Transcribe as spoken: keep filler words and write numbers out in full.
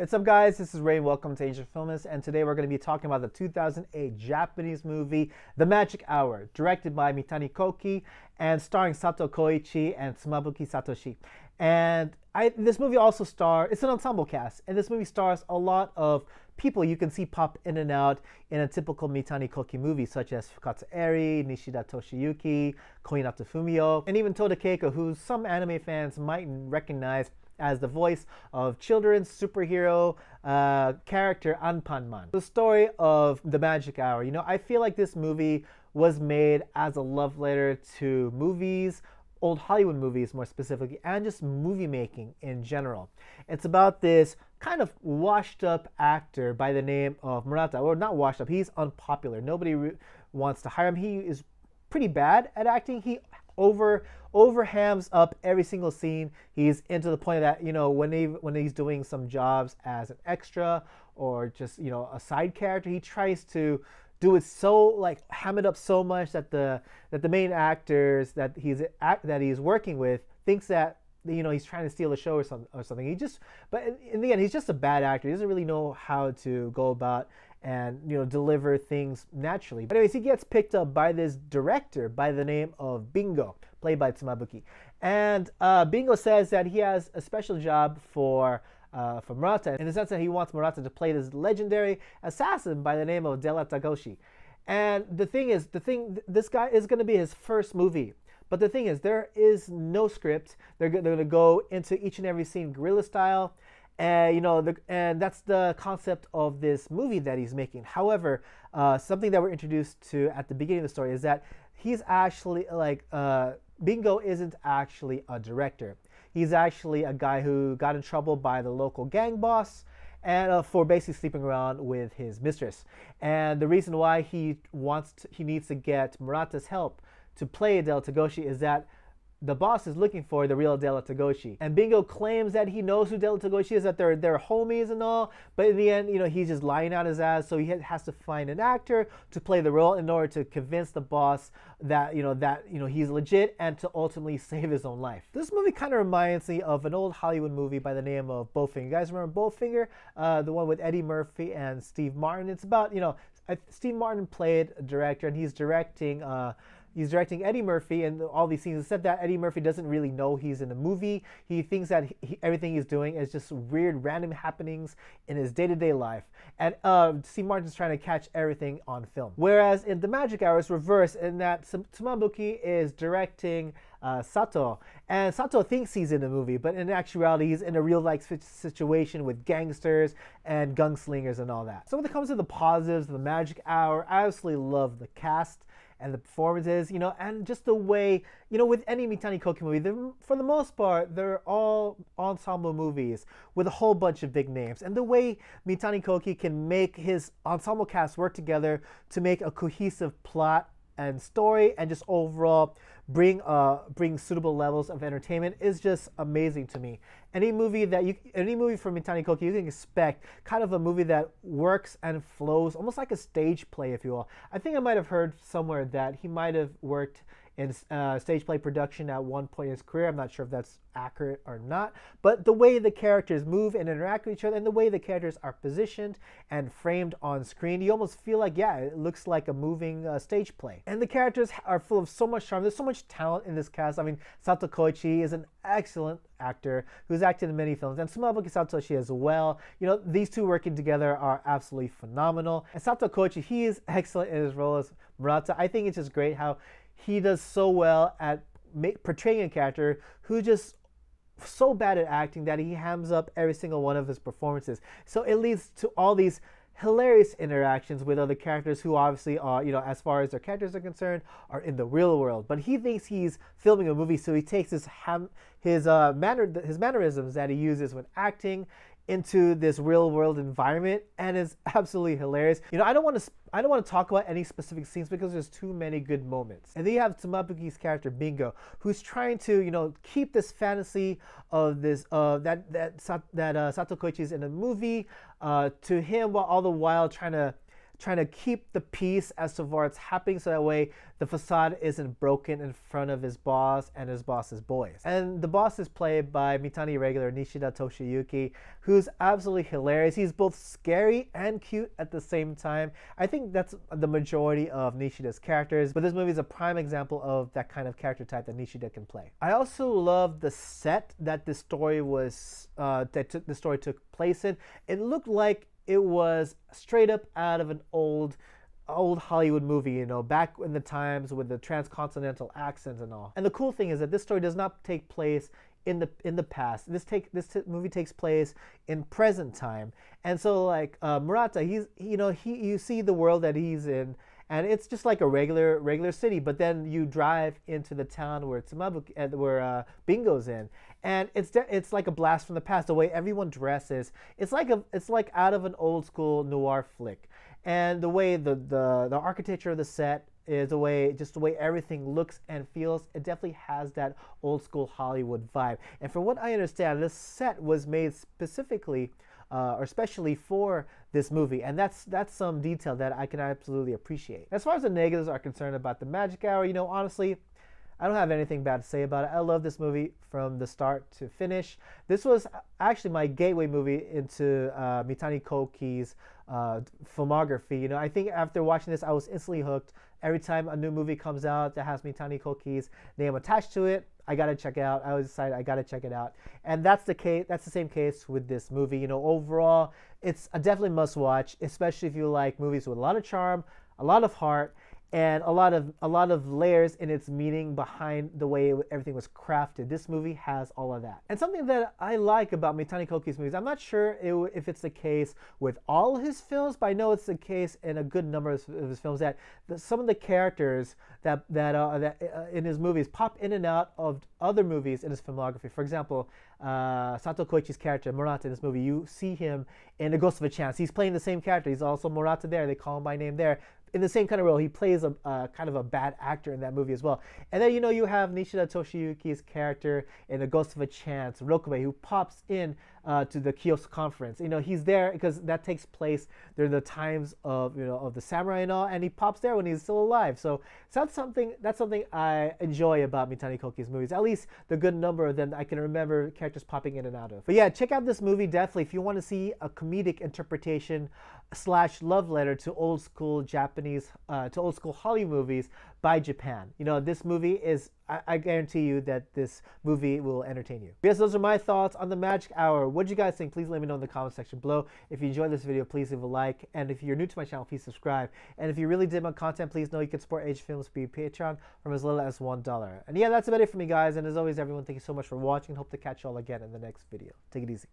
What's up, guys? This is Ray. Welcome to Asian Filmist, and today we're going to be talking about the two thousand eight Japanese movie The Magic Hour, directed by Mitani Koki and starring Sato Koichi and Tsumabuki Satoshi. And I, this movie also stars, it's an ensemble cast, and this movie stars a lot of people you can see pop in and out in a typical Mitani Koki movie, such as Fukatsu Eri, Nishida Toshiyuki, Koinata Fumio, and even Toda Keiko, who some anime fans might recognize as the voice of children's superhero uh, character Anpanman. The story of The Magic Hour. You know, I feel like this movie was made as a love letter to movies, old Hollywood movies more specifically, and just movie making in general. It's about this kind of washed up actor by the name of Murata, or not washed up, he's unpopular. Nobody re wants to hire him. He is pretty bad at acting. He over over hams up every single scene. He's into the point that, you know, when they when he's doing some jobs as an extra or just, you know, a side character, he tries to do it so, like, ham it up so much that the that the main actors that he's act that he's working with thinks that, you know, he's trying to steal the show or something or something. He just, but in the end, he's just a bad actor. He doesn't really know how to go about and, you know, deliver things naturally. But anyways, he gets picked up by this director by the name of Bingo, played by Tsumabuki. And uh, Bingo says that he has a special job for uh, for Murata, in the sense that he wants Murata to play this legendary assassin by the name of Della Tagoshi. And the thing is, the thing this guy is going to be his first movie. But the thing is, there is no script. They're, they're going to go into each and every scene guerrilla style. And, you know, the, and that's the concept of this movie that he's making. However, uh, something that we're introduced to at the beginning of the story is that he's actually, like, uh, Bingo isn't actually a director. He's actually a guy who got in trouble by the local gang boss and uh, for basically sleeping around with his mistress. And the reason why he wants to, he needs to get Murata's help to play Della Tagoshi is that the boss is looking for the real Della Tagoshi, and Bingo claims that he knows who Della Tagoshi is, that they're they're homies and all. But in the end, you know, he's just lying out his ass. So he has to find an actor to play the role in order to convince the boss that, you know, that, you know, he's legit, and to ultimately save his own life. This movie kind of reminds me of an old Hollywood movie by the name of Bowfinger. You guys remember Bowfinger, uh, the one with Eddie Murphy and Steve Martin? It's about, you know, Steve Martin played a director, and he's directing. Uh, He's directing Eddie Murphy and all these scenes. It said that Eddie Murphy doesn't really know he's in a movie. He thinks that he, everything he's doing is just weird, random happenings in his day-to-day life. And uh, Steve Martin's trying to catch everything on film. Whereas in The Magic Hour, it's reversed in that Tsumabuki is directing uh, Sato. And Sato thinks he's in a movie, but in actuality, he's in a real-life situation with gangsters and gunslingers and all that. So when it comes to the positives of The Magic Hour, I absolutely love the cast and the performances, you know, and just the way, you know, with any Mitani Koki movie, for the most part, they're all ensemble movies with a whole bunch of big names. And the way Mitani Koki can make his ensemble cast work together to make a cohesive plot and story, and just overall bring uh bring suitable levels of entertainment, is just amazing to me. Any movie that you any movie from Mitani Koki, you can expect kind of a movie that works and flows, almost like a stage play, if you will. I think I might have heard somewhere that he might have worked in uh, stage play production at one point in his career. I'm not sure if that's accurate or not, but the way the characters move and interact with each other, and the way the characters are positioned and framed on screen, you almost feel like, yeah, it looks like a moving uh, stage play. And the characters are full of so much charm. There's so much talent in this cast. I mean, Sato Koichi is an excellent actor who's acted in many films, and Tsumabuki Satoshi as well. You know, these two working together are absolutely phenomenal. And Sato Koichi, he is excellent in his role as Murata. I think it's just great how he does so well at make, portraying a character who just so bad at acting that he hams up every single one of his performances. So it leads to all these hilarious interactions with other characters who obviously are, you know, as far as their characters are concerned, are in the real world. But he thinks he's filming a movie, so he takes his ham, his uh, manner, his mannerisms that he uses when acting into this real world environment, and is absolutely hilarious. You know, I don't want to I don't want to talk about any specific scenes because there's too many good moments. And then you have Tsumabuki's character Bingo, who's trying to, you know, keep this fantasy of this uh, that that that uh, Sato Koichi's in a movie uh, to him, while all the while trying to trying to keep the peace as to what's happening, so that way the facade isn't broken in front of his boss and his boss's boys. And the boss is played by Mitani regular Nishida Toshiyuki, who's absolutely hilarious. He's both scary and cute at the same time. I think that's the majority of Nishida's characters, but this movie is a prime example of that kind of character type that Nishida can play. I also love the set that this story was uh, that t- the story took place in. It looked like it was straight up out of an old old Hollywood movie, you know, back in the times with the transcontinental accents and all. And the cool thing is that this story does not take place in the in the past. This take this t movie takes place in present time. And so, like, uh, Murata, he's you know he you see the world that he's in, and it's just like a regular regular city, but then you drive into the town where Tsumabuki, uh, where uh, Bingo's in, and it's it's like a blast from the past. The way everyone dresses, it's like a it's like out of an old school noir flick, and the way the the the architecture of the set is the way just the way everything looks and feels. It definitely has that old school Hollywood vibe. And from what I understand, this set was made specifically. Uh, or especially for this movie, and that's that's some detail that I can absolutely appreciate. As far as the negatives are concerned about The Magic Hour, you know, honestly, I don't have anything bad to say about it. I love this movie from the start to finish. This was actually my gateway movie into uh, Mitani Koki's uh, filmography. You know, I think after watching this, I was instantly hooked. Every time a new movie comes out that has Mitani Koki's name attached to it, I gotta check it out. I always decide I gotta check it out, and that's the case. That's the same case with this movie. You know, overall, it's a definitely must-watch, especially if you like movies with a lot of charm, a lot of heart, and a lot of a lot of layers in its meaning behind the way it, everything was crafted. This movie has all of that. And something that I like about Mitani Koki's movies, I'm not sure it, if it's the case with all his films, but I know it's the case in a good number of, of his films that the, some of the characters that that, uh, that uh, in his movies pop in and out of other movies in his filmography. For example, uh, Sato Koichi's character Murata in this movie, you see him in A Ghost of a Chance. He's playing the same character. He's also Murata there. They call him by name there. In the same kind of role, he plays a uh, kind of a bad actor in that movie as well. And then, you know, you have Nishida Toshiyuki's character in A Ghost of a Chance, Rokube, who pops in uh, to the Kyoto conference. You know, he's there because that takes place during the times of, you know, of the samurai and all, and he pops there when he's still alive. So that's something that's something I enjoy about Mitani Koki's movies. At least the good number of them I can remember characters popping in and out of. But yeah, check out this movie definitely if you want to see a comedic interpretation slash love letter to old school Japanese, uh, to old school Hollywood movies by Japan. You know, this movie is, I, I guarantee you that this movie will entertain you. Yes, those are my thoughts on The Magic Hour. What did you guys think? Please let me know in the comment section below. If you enjoyed this video, please leave a like. And if you're new to my channel, please subscribe. And if you really dig my content, please know you can support Asian Filmist via Patreon from as little as one dollar. And yeah, that's about it for me, guys. And as always, everyone, thank you so much for watching. Hope to catch you all again in the next video. Take it easy.